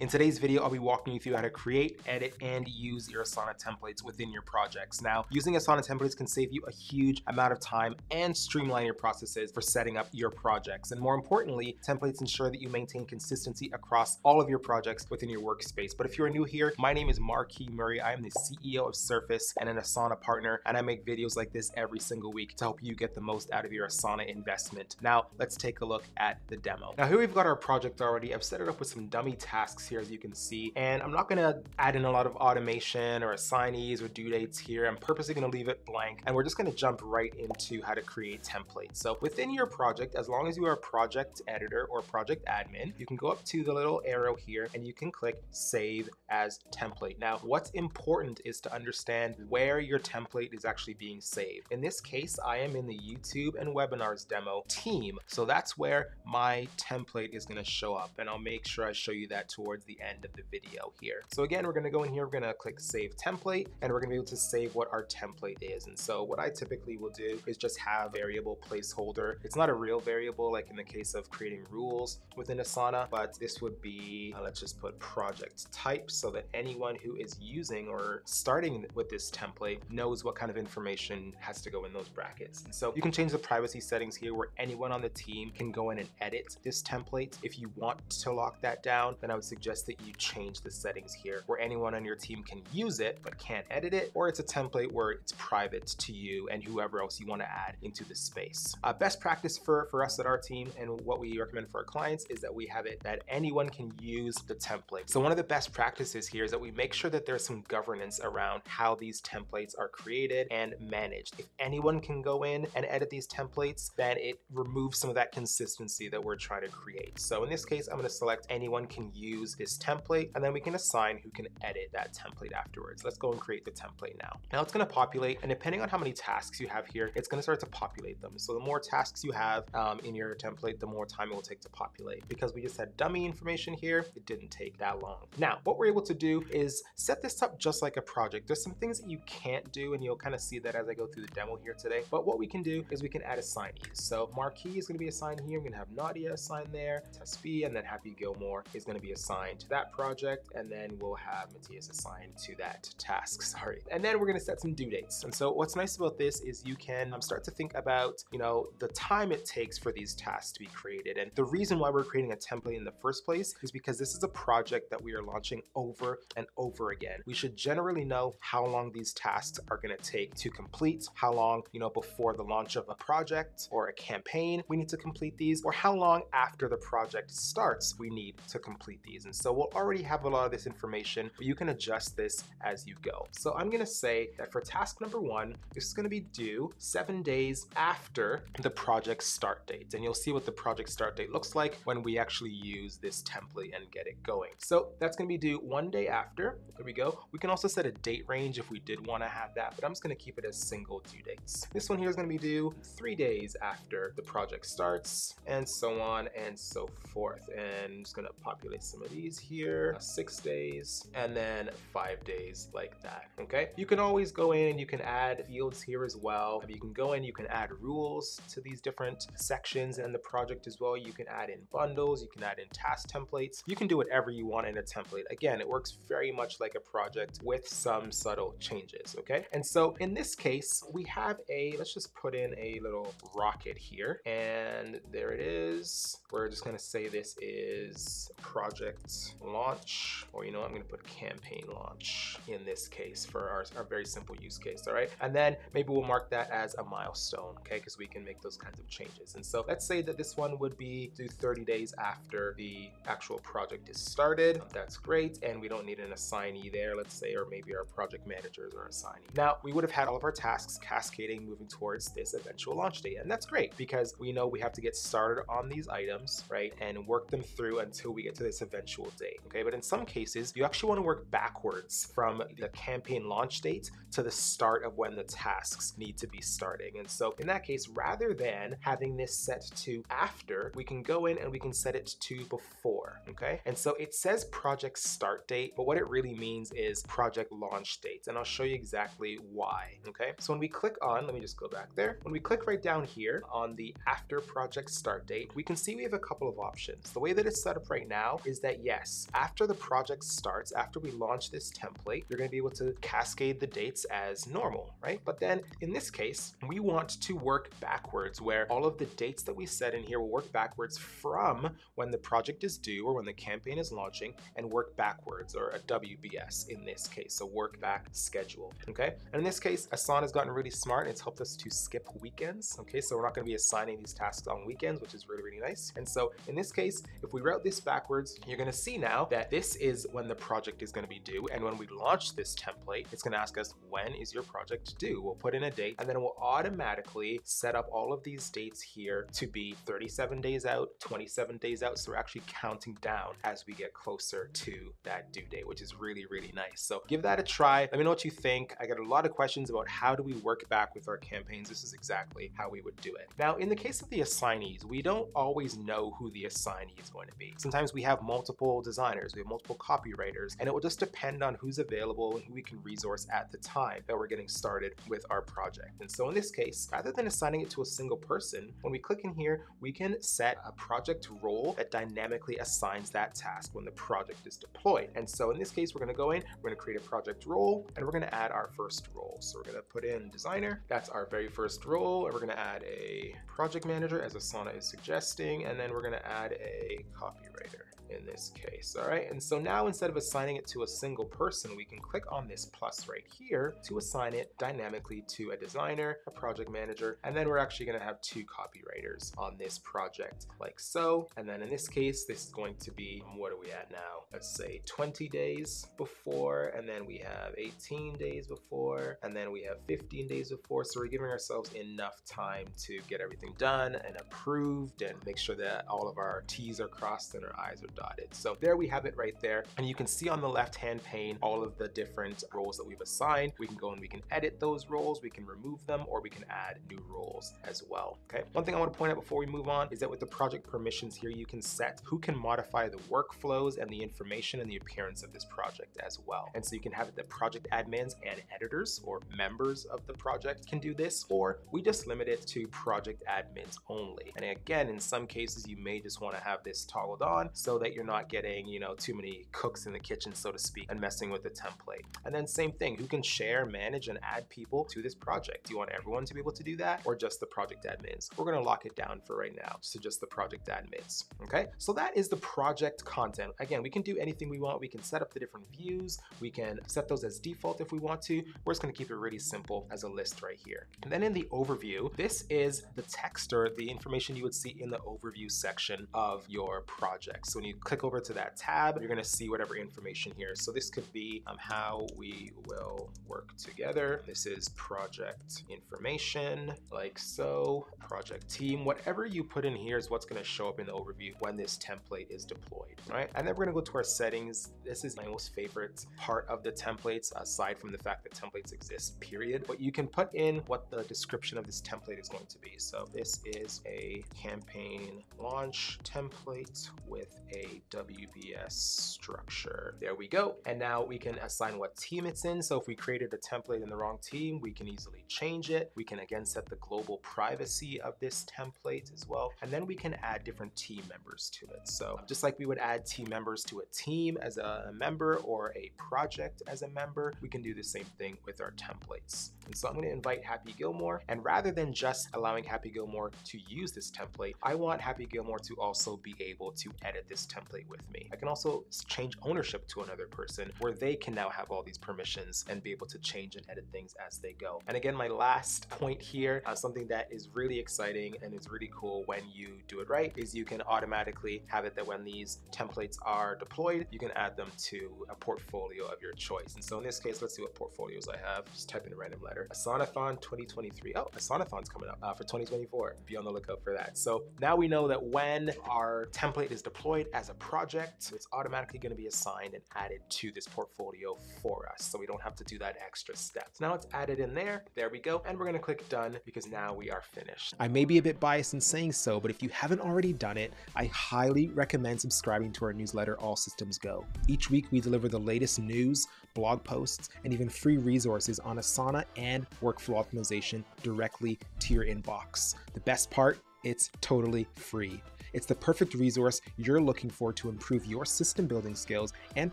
In today's video, I'll be walking you through how to create, edit, and use your Asana templates within your projects. Now, using Asana templates can save you a huge amount of time and streamline your processes for setting up your projects. And more importantly, templates ensure that you maintain consistency across all of your projects within your workspace. But if you're new here, my name is Marquis Murray. I am the CEO of Cirface and an Asana partner, and I make videos like this every single week to help you get the most out of your Asana investment. Now, let's take a look at the demo. Now, here we've got our project already. I've set it up with some dummy tasks here, as you can see, and I'm not gonna add in a lot of automation or assignees or due dates here. I'm purposely gonna leave it blank, and we're just gonna jump right into how to create templates. So within your project, as long as you are a project editor or project admin, you can go up to the little arrow here and you can click save as template. Now, what's important is to understand where your template is actually being saved. In this case, I am in the YouTube and webinars demo team, so that's where my template is gonna show up, and I'll make sure I show you that towards the end of the video here. So again, we're gonna go in here, we're gonna click save template, and we're gonna be able to save what our template is. And so what I typically will do is just have variable placeholder. It's not a real variable like in the case of creating rules within Asana, but this would be, let's just put project type so that anyone who is using or starting with this template knows what kind of information has to go in those brackets. And so you can change the privacy settings here where anyone on the team can go in and edit this template. If you want to lock that down, then I would suggest that you change the settings here where anyone on your team can use it but can't edit it, or it's a template where it's private to you and whoever else you want to add into the space. Best practice for us at our team and what we recommend for our clients is that we have it that anyone can use the template. So one of the best practices here is that we make sure that there's some governance around how these templates are created and managed. If anyone can go in and edit these templates, then it removes some of that consistency that we're trying to create. So in this case, I'm going to select anyone can use this template, and then we can assign who can edit that template afterwards. Let's go and create the template now. Now it's going to populate, and depending on how many tasks you have here, it's going to start to populate them. So the more tasks you have in your template, the more time it will take to populate. Because we just had dummy information here, it didn't take that long. Now, what we're able to do is set this up just like a project. There's some things that you can't do, and you'll kind of see that as I go through the demo here today. But what we can do is we can add assignees. So Marquis is going to be assigned here. I'm going to have Nadia assigned there, Tespi, and then Happy Gilmore is going to be assigned to that project, and then we'll have Matias assigned to that task, And then we're gonna set some due dates. And so what's nice about this is you can start to think about, the time it takes for these tasks to be created. And the reason why we're creating a template in the first place is because this is a project that we are launching over and over again. We should generally know how long these tasks are gonna take to complete, how long, before the launch of a project or a campaign, we need to complete these, or how long after the project starts, we need to complete these. And so we'll already have a lot of this information, but you can adjust this as you go. So I'm gonna say that for task number one, this is gonna be due 7 days after the project start date. And you'll see what the project start date looks like when we actually use this template and get it going. So that's gonna be due 1 day after, there we go. We can also set a date range if we did wanna have that, but I'm just gonna keep it as single due dates. This one here is gonna be due 3 days after the project starts, and so on and so forth. And I'm just gonna populate some of these here, 6 days, and then 5 days like that, okay? You can always go in and you can add fields here as well. You can go in, you can add rules to these different sections and the project as well. You can add in bundles, you can add in task templates. You can do whatever you want in a template. Again, it works very much like a project with some subtle changes, okay? And so in this case, we have a, let's just put in a little rocket here, and there it is. We're just gonna say this is project launch, or I'm gonna put campaign launch in this case for our very simple use case, all right? And then maybe we'll mark that as a milestone, okay? Because we can make those kinds of changes. And so let's say that this one would be due 30 days after the actual project is started. That's great, and we don't need an assignee there, let's say, or maybe our project managers are assignee. Now, we would have had all of our tasks cascading moving towards this eventual launch date, and that's great because we know we have to get started on these items, right? And work them through until we get to this eventual date, okay? But in some cases, you actually want to work backwards from the campaign launch date to the start of when the tasks need to be starting. And so in that case, rather than having this set to after, we can go in and we can set it to before, okay? And so it says project start date, but what it really means is project launch date. And I'll show you exactly why, okay? So when we click on, let me just go back there. When we click right down here on the after project start date, we can see we have a couple of options. The way that it's set up right now is that yes, after the project starts, after we launch this template, you're going to be able to cascade the dates as normal, right? But then in this case, we want to work backwards, where all of the dates that we set in here will work backwards from when the project is due or when the campaign is launching, and work backwards, or a WBS in this case, so work back schedule, okay? And in this case, Asana has gotten really smart and it's helped us to skip weekends, okay? So we're not going to be assigning these tasks on weekends, which is really, really nice. And so in this case, if we route this backwards, you're going to see now that this is when the project is going to be due. And when we launch this template, it's going to ask us, when is your project due? We'll put in a date, and then it will automatically set up all of these dates here to be 37 days out, 27 days out. So we're actually counting down as we get closer to that due date, which is really, really nice. So give that a try. Let me know what you think. I got a lot of questions about how do we work back with our campaigns. This is exactly how we would do it. Now, in the case of the assignees, we don't always know who the assignee is going to be. Sometimes we have multiple designers, we have multiple copywriters, and it will just depend on who's available and who we can resource at the time that we're getting started with our project. And so in this case, rather than assigning it to a single person, when we click in here, we can set a project role that dynamically assigns that task when the project is deployed. And so in this case, we're going to go in, we're going to create a project role, and we're going to add our first role. So we're going to put in designer, that's our very first role, and we're going to add a project manager as Asana is suggesting, and then we're going to add a copywriter in this case. All right. And so now instead of assigning it to a single person, we can click on this plus right here to assign it dynamically to a designer, a project manager, and then we're actually going to have two copywriters on this project like so. And then in this case, this is going to be, what are we at now? Let's say 20 days before, and then we have 18 days before, and then we have 15 days before. So we're giving ourselves enough time to get everything done and approved and make sure that all of our T's are crossed and our I's are dotted. So there we have it right there. And you can see on the left-hand pane, all of the different roles that we've assigned. We can go and we can edit those roles, we can remove them, or we can add new roles as well, okay? One thing I want to point out before we move on is that with the project permissions here, you can set who can modify the workflows and the information and the appearance of this project as well. And so you can have it that project admins and editors or members of the project can do this, or we just limit it to project admins only. And again, in some cases, you may just want to have this toggled on so that you're not getting, you know, too many cooks in the kitchen, so to speak, and messing with the template. And then same thing, who can share, manage, and add people to this project? Do you want everyone to be able to do that, or just the project admins? We're going to lock it down for right now, so just the project admins, okay? So that is the project content. Again, we can do anything we want. We can set up the different views. We can set those as default if we want to. We're just going to keep it really simple as a list right here. And then in the overview, this is the text or the information you would see in the overview section of your project. So when you click over to that tab, you're going to see whatever information here. So this could be how we will work together. This is project information, like so, project team, whatever you put in here is what's going to show up in the overview when this template is deployed, right? And then we're going to go to our settings. This is my most favorite part of the templates, aside from the fact that templates exist, period. But you can put in what the description of this template is going to be. So this is a campaign launch template with a WBS structure. There we go. And now we can assign what team it's in. So if we created a template in the wrong team, we can easily change it. We can again set the global privacy of this template as well. And then we can add different team members to it. So just like we would add team members to a team as a member or a project as a member, we can do the same thing with our templates. And so I'm going to invite Happy Gilmore. And rather than just allowing Happy Gilmore to use this template, I want Happy Gilmore to also be able to edit this template with me. I can also change ownership to another person where they can now have all these permissions and be able to change and edit things as they go. And again, my last point here, something that is really exciting and is really cool when you do it right, is you can automatically have it that when these templates are deployed, you can add them to a portfolio of your choice. And so in this case, let's see what portfolios I have. Just type in a random letter. Asanathon 2023. Oh, Asanathon's coming up for 2024. Be on the lookout for that. So now we know that when our template is deployed as a project, it's automatically going to be assigned and added to this portfolio for us. So we don't have to do that extra step. So now it's added in there. There we go. And we're going to click done because now we are finished. I may be a bit biased in saying so, but if you haven't already done it, I highly recommend subscribing to our newsletter, All Systems Go. Each week we deliver the latest news, blog posts, and even free resources on Asana and workflow optimization directly to your inbox. The best part, it's totally free. It's the perfect resource you're looking for to improve your system building skills and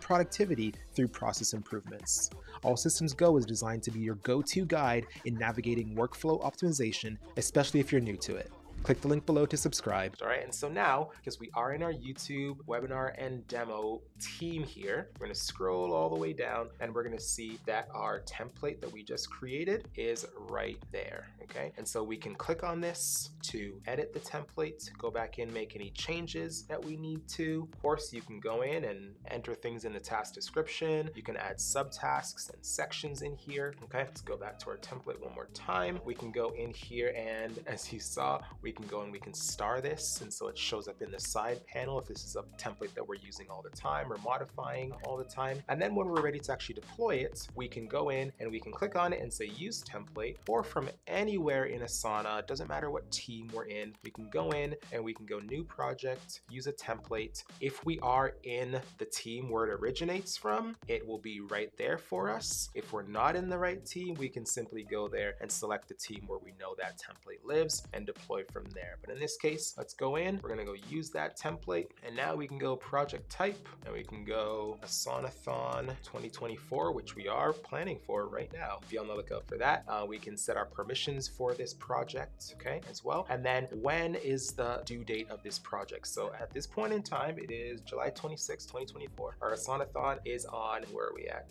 productivity through process improvements. All Systems Go is designed to be your go-to guide in navigating workflow optimization, especially if you're new to it. Click the link below to subscribe. All right, and so now, because we are in our YouTube webinar and demo team here, we're gonna scroll all the way down and we're gonna see that our template that we just created is right there, okay? And so we can click on this to edit the template, go back in, make any changes that we need to. Of course, you can go in and enter things in the task description. You can add subtasks and sections in here, okay? Let's go back to our template one more time. We can go in here and, as you saw, we can go and we can star this, and so it shows up in the side panel if this is a template that we're using all the time or modifying all the time. And then when we're ready to actually deploy it, we can go in and we can click on it and say use template, or from anywhere in Asana, it doesn't matter what team we're in, we can go in and we can go new project, use a template. If we are in the team where it originates from, it will be right there for us. If we're not in the right team, we can simply go there and select the team where we know that template lives and deploy from there. But in this case, let's go in, we're gonna go use that template, and now we can go project type and we can go Asanathon 2024, which we are planning for right now. Be on the lookout for that. We can set our permissions for this project, okay, as well. And then when is the due date of this project? So at this point in time, it is July 26, 2024. Our Asanathon is on, where are we at?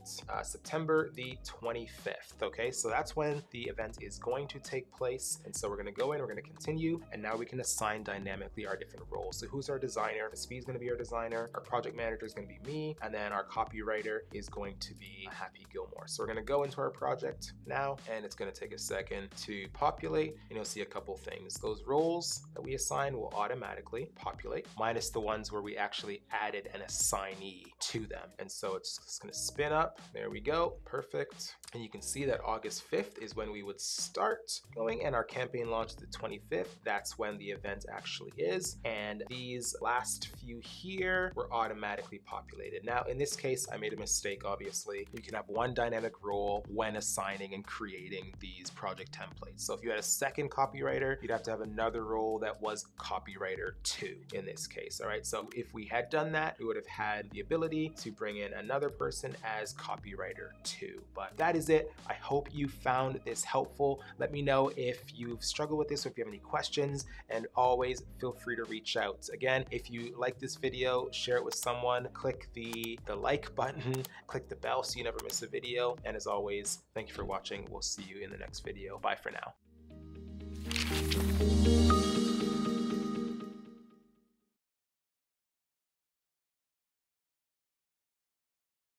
September the 25th, okay? So that's when the event is going to take place. And so we're gonna go in, we're gonna continue, and now we can assign dynamically our different roles. So who's our designer? Tespi is going to be our designer. Our project manager is going to be me. And then our copywriter is going to be Happy Gilmore. So we're going to go into our project now, and it's going to take a second to populate, and you'll see a couple things. Those roles that we assign will automatically populate, minus the ones where we actually added an assignee to them. And so it's just going to spin up. There we go. Perfect. And you can see that August 5th is when we would start going, and our campaign launched the 25th. That's when the event actually is. And these last few here were automatically populated. Now, in this case, I made a mistake, obviously. You can have one dynamic role when assigning and creating these project templates. So if you had a second copywriter, you'd have to have another role that was copywriter 2 in this case, all right? So if we had done that, we would have had the ability to bring in another person as copywriter 2. But that is it. I hope you found this helpful. Let me know if you've struggled with this or if you have any questions, and always feel free to reach out. Again, if you like this video, share it with someone, click the like button, click the bell so you never miss a video. And as always, thank you for watching. We'll see you in the next video. Bye for now.